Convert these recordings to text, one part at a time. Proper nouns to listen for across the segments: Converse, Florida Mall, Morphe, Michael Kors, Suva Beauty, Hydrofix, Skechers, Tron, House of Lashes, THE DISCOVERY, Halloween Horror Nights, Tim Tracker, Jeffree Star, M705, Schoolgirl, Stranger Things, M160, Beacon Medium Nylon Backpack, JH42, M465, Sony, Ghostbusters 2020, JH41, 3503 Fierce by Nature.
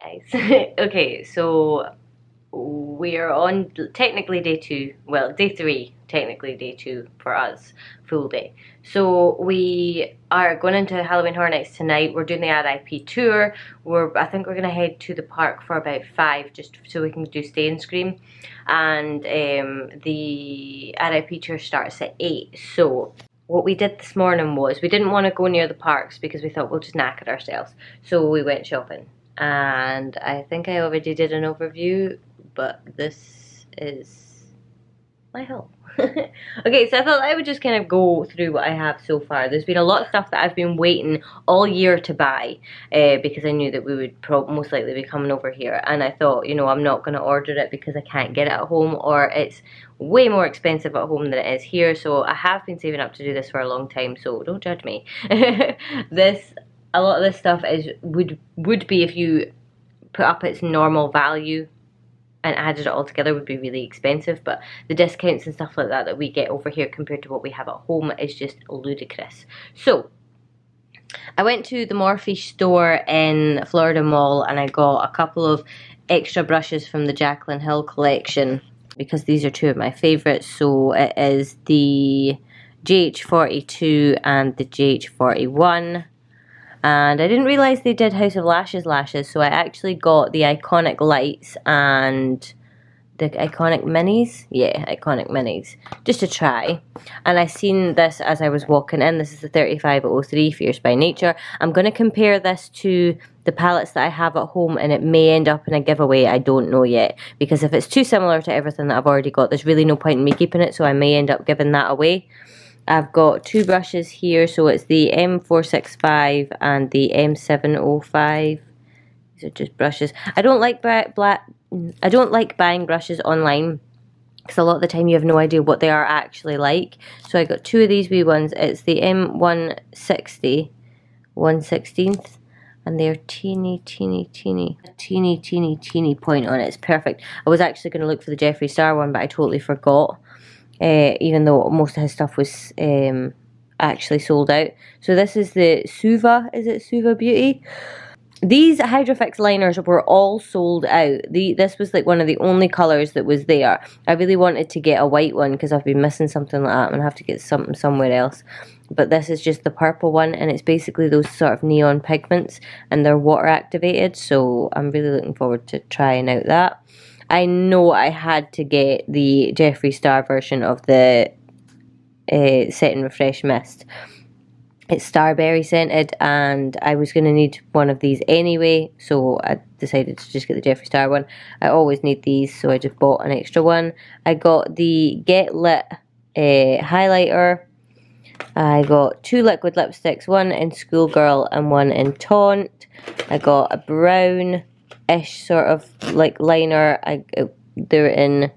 Guys. Okay, so we're on technically day two, well, day three, technically day two for us, full day. So we are going into Halloween Horror Nights tonight. We're doing the RIP tour. I think we're going to head to the park for about 5 just so we can do stay and scream. And the RIP tour starts at 8. So what we did this morning was we didn't want to go near the parks because we thought we'll just knacker ourselves. So we went shopping. And I think I already did an overview, but this is my haul. Okay, so I thought I would just kind of go through what I have so far. There's been a lot of stuff that I've been waiting all year to buy because I knew that we would most likely be coming over here, and I thought, you know, I'm not going to order it because I can't get it at home, or it's way more expensive at home than it is here. So I have been saving up to do this for a long time, so don't judge me. A lot of this stuff is would be, if you put up its normal value and added it all together, would be really expensive, but the discounts and stuff like that that we get over here compared to what we have at home is just ludicrous. So I went to the Morphe store in Florida Mall and I got a couple of extra brushes from the Jaclyn Hill collection because these are two of my favourites. So it is the JH42 and the JH41. And I didn't realise they did House of Lashes lashes, so I actually got the Iconic Lights and the Iconic Minis. Yeah, Iconic Minis. Just to try. And I seen this as I was walking in. This is the 3503 Fierce by Nature. I'm going to compare this to the palettes that I have at home, and it may end up in a giveaway. I don't know yet. Because if it's too similar to everything that I've already got, there's really no point in me keeping it, so I may end up giving that away. I've got two brushes here, so it's the M465 and the M705. These are just brushes. I don't like buying brushes online because a lot of the time you have no idea what they are actually like. So I got two of these wee ones. It's the M160, 1/16th, and they're teeny point on it. It's perfect. I was actually going to look for the Jeffree Star one, but I totally forgot. Even though most of his stuff was actually sold out. So this is the Suva, is it Suva Beauty? These Hydrofix liners were all sold out. This was like one of the only colours that was there. I really wanted to get a white one because I've been missing something like that. I'm going to have to get something somewhere else. But this is just the purple one, and it's basically those sort of neon pigments, and they're water activated, so I'm really looking forward to trying out that. I know I had to get the Jeffree Star version of the Set and Refresh Mist. It's starberry scented, and I was going to need one of these anyway, so I decided to just get the Jeffree Star one. I always need these, so I just bought an extra one. I got the Get Lit highlighter. I got two liquid lipsticks, one in Schoolgirl and one in Taunt. I got a brown ish sort of like liner. They're in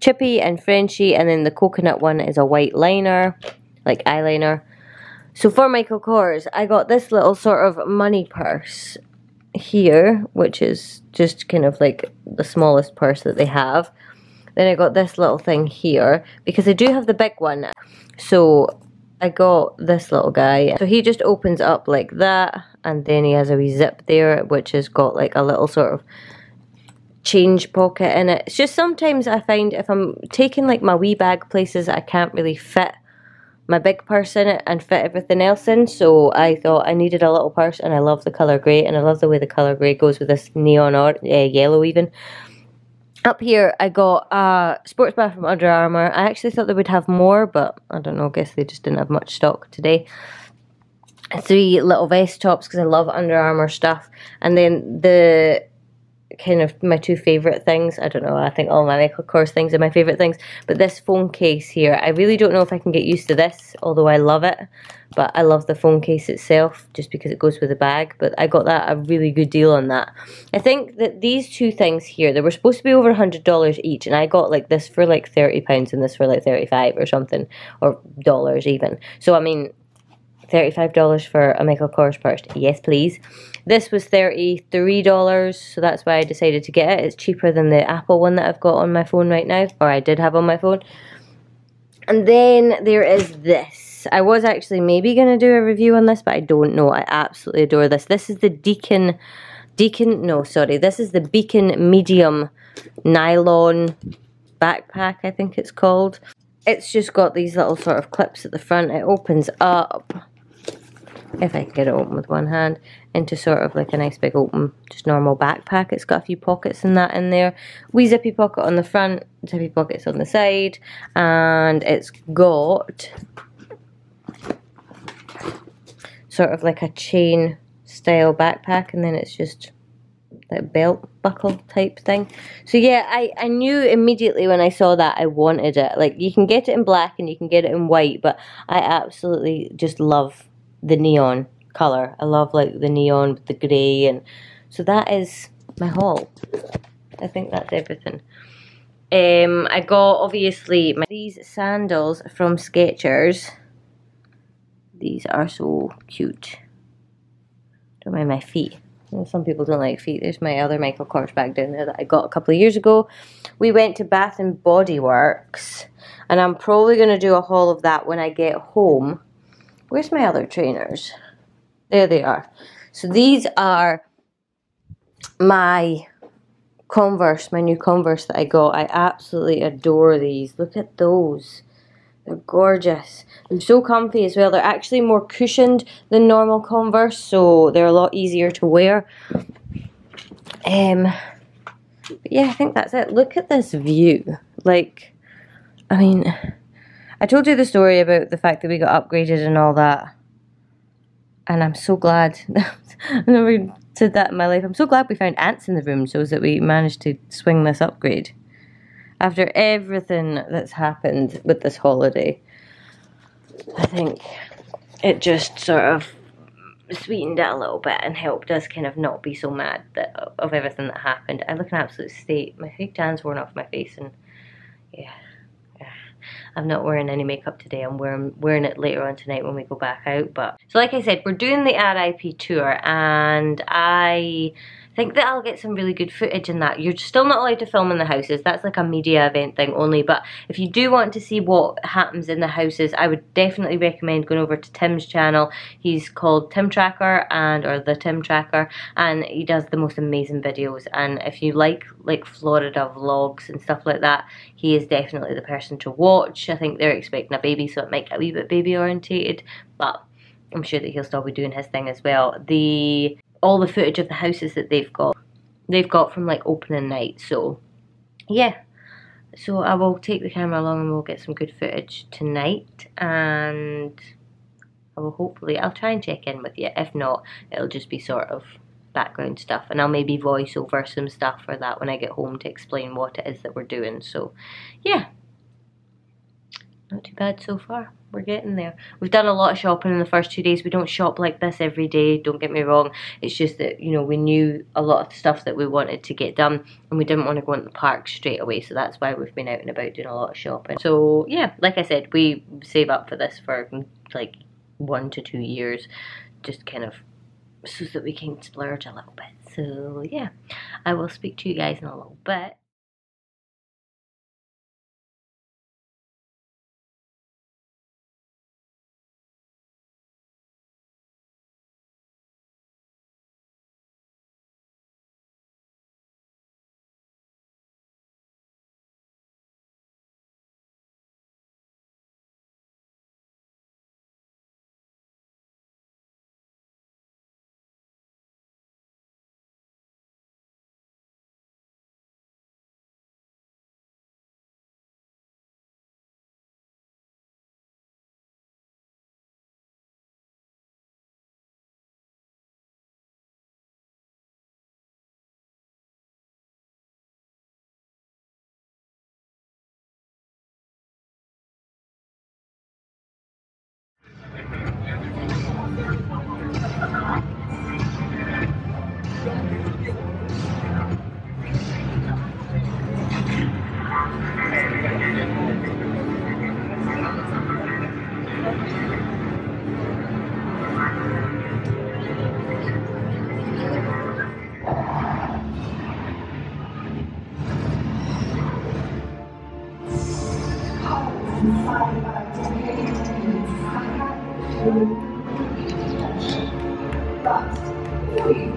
Chippy and Frenchie, and then the coconut one is a white liner, like eyeliner. So for Michael Kors, I got this little sort of money purse here, which is just kind of like the smallest purse that they have. Then I got this little thing here, because I do have the big one. So I got this little guy, so he just opens up like that, and then he has a wee zip there which has got like a little sort of change pocket in it. It's just sometimes I find if I'm taking like my wee bag places, I can't really fit my big purse in it and fit everything else in, so I thought I needed a little purse. And I love the colour grey, and I love the way the colour grey goes with this neon or yellow even. Up here, I got a sports bra from Under Armour. I actually thought they would have more, but I don't know, I guess they just didn't have much stock today. Three little vest tops, because I love Under Armour stuff. And then the kind of my two favourite things, I don't know, I think all my Michael Kors things are my favourite things, but this phone case here, I really don't know if I can get used to this, although I love it, but I love the phone case itself just because it goes with the bag. But I got that a really good deal on that. I think that these two things here, they were supposed to be over $100 each, and I got like this for like £30 and this for like $35 or something, or dollars even. So I mean, $35 for a Michael Kors purse, yes please. This was $33, so that's why I decided to get it. It's cheaper than the Apple one that I've got on my phone right now, or I did have on my phone. And then there is this. I was actually maybe going to do a review on this, but I don't know. I absolutely adore this. This is the Beacon this is the Beacon Medium Nylon Backpack, I think it's called. It's just got these little sort of clips at the front. It opens up, if I can get it open with one hand, into sort of like a nice big open, just normal backpack. It's got a few pockets and that in there. Wee zippy pocket on the front, zippy pockets on the side, and it's got sort of like a chain style backpack, and then it's just like belt buckle type thing. So yeah, I knew immediately when I saw that I wanted it. Like, you can get it in black and you can get it in white, but I absolutely just love the neon colour. I love like the neon with the grey, and so that is my haul. I think that's everything. I got obviously these sandals from Skechers. These are so cute. Don't mind my feet. Well, some people don't like feet. There's my other Michael Kors bag down there that I got a couple of years ago. We went to Bath and Body Works, and I'm probably going to do a haul of that when I get home. Where's my other trainers? There they are. So these are my Converse, my new Converse that I got. I absolutely adore these. Look at those. They're gorgeous. They're so comfy as well. They're actually more cushioned than normal Converse, so they're a lot easier to wear. But yeah, I think that's it. Look at this view. Like, I mean, I told you the story about the fact that we got upgraded and all that, and I'm so glad. I never said that in my life. I'm so glad we found ants in the room so that we managed to swing this upgrade after everything that's happened with this holiday. I think it just sort of sweetened it a little bit and helped us kind of not be so mad that, of everything that happened. I look in absolute state. My fake tan's worn off my face, and yeah. I'm not wearing any makeup today. I'm wearing it later on tonight when we go back out. But so like I said, we're doing the RIP tour, and I think that I'll get some really good footage in that. You're still not allowed to film in the houses. That's like a media event thing only. But if you do want to see what happens in the houses, I would definitely recommend going over to Tim's channel. He's called Tim Tracker, and or the Tim Tracker, and he does the most amazing videos. And if you like Florida vlogs and stuff like that, he is definitely the person to watch. I think they're expecting a baby, so it might get a wee bit baby orientated, but I'm sure that he'll still be doing his thing as well. All the footage of the houses that they've got from like opening night. So yeah, so I will take the camera along and we'll get some good footage tonight, and I will hopefully, I'll try and check in with you. If not, it'll just be sort of background stuff, and I'll maybe voice over some stuff for that when I get home to explain what it is that we're doing. So yeah, not too bad so far. We're getting there. We've done a lot of shopping in the first 2 days. We don't shop like this every day, don't get me wrong. It's just that, you know, we knew a lot of stuff that we wanted to get done, and we didn't want to go into the park straight away, so that's why we've been out and about doing a lot of shopping. So yeah, like I said, we save up for this for like 1 to 2 years, just kind of so that we can splurge a little bit. So yeah, I will speak to you guys in a little bit. But we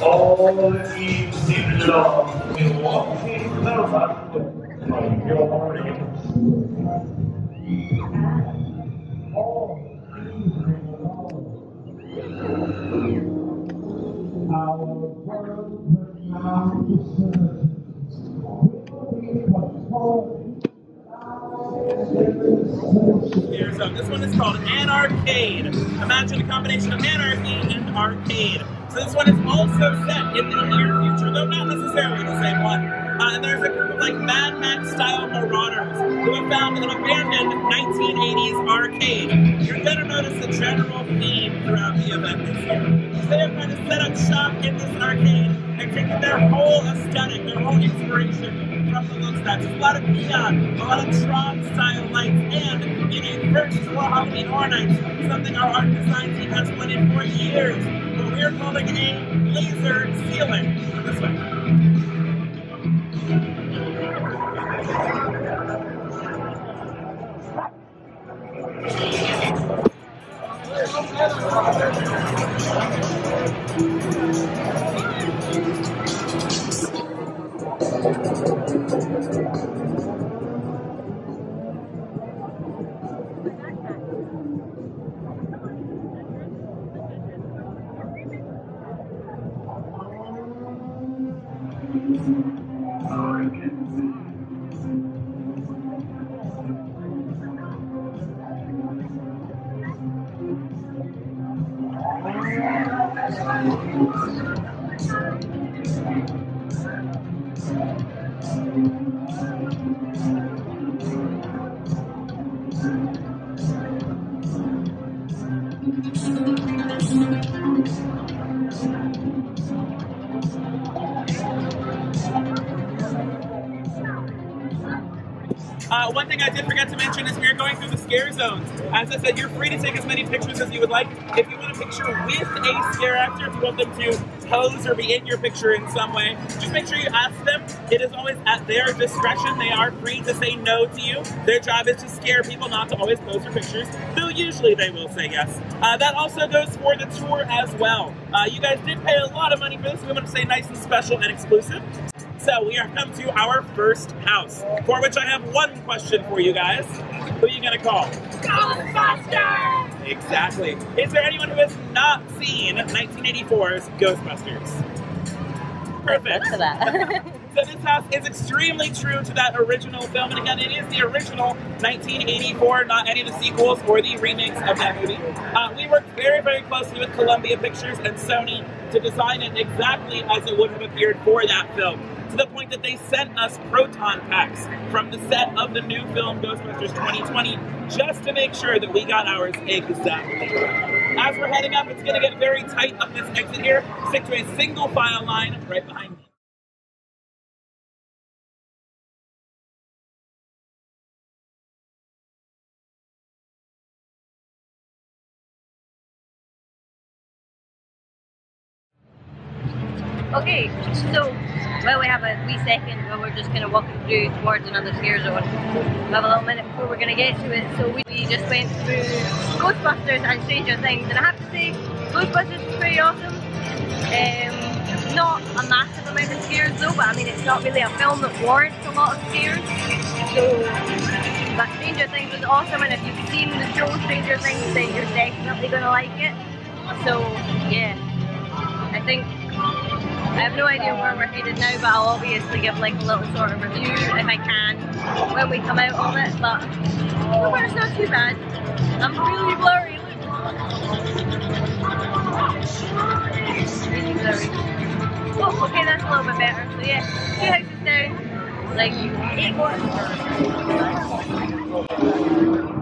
All evening long, you walk in the road of your dreams. All evening long, our world will not be served. We will be controlled. Here's up. This one is called An Arcade. Imagine a combination of anarchy and arcade. So this one is also set in the near future, though not necessarily the same one. And there's a group of like Mad Max style marauders who have found an abandoned 1980s arcade. You're gonna notice a general theme throughout the event this year. So they have kind of set up shop in this arcade and taken their whole aesthetic, their whole inspiration from the looks at. There's a lot of neon, a lot of Tron style lights, and in a version for Halloween Horror Nights, something our art design team has wanted for years. We're building a laser ceiling this way. One thing I did forget to mention is we are going through the scare zones. As I said, you're free to take as many pictures as you would like. If you want a picture with a scare actor, if you want them to pose or be in your picture in some way, just make sure you ask them. It is always at their discretion. They are free to say no to you. Their job is to scare people, not to always pose for pictures, though usually they will say yes. That also goes for the tour as well. You guys did pay a lot of money for this. We want to stay nice and special and exclusive. So we are come to our first house, for which I have one question for you guys. Who are you gonna call? Ghostbusters! Exactly. Is there anyone who has not seen 1984's Ghostbusters? Perfect. Look at that. So this house is extremely true to that original film, and again, it is the original 1984, not any of the sequels or the remakes of that movie. We worked very, very closely with Columbia Pictures and Sony to design it exactly as it would have appeared for that film, to the point that they sent us proton packs from the set of the new film Ghostbusters 2020 just to make sure that we got ours exactly. As we're heading up, it's gonna get very tight up this exit here. Stick to a single file line right behind me. Okay, so well, we have a wee second where we're just kind of walking through towards another scare zone. We have a little minute before we're going to get to it, so we just went through Ghostbusters and Stranger Things, and I have to say, Ghostbusters was pretty awesome. Not a massive amount of scares though, but I mean it's not really a film that warrants a lot of scares. So, but Stranger Things was awesome, and if you've seen the show Stranger Things, then you're definitely going to like it. So, yeah, I think... I have no idea where we're headed now, but I'll obviously give like a little sort of review if I can when we come out of it, but so far it's not too bad. I'm really blurry. Look. Really blurry. Oh, okay, that's a little bit better. So yeah, 2 houses down, like 8 more.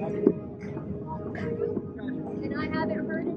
And I haven't heard it.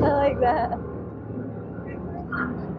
I like that.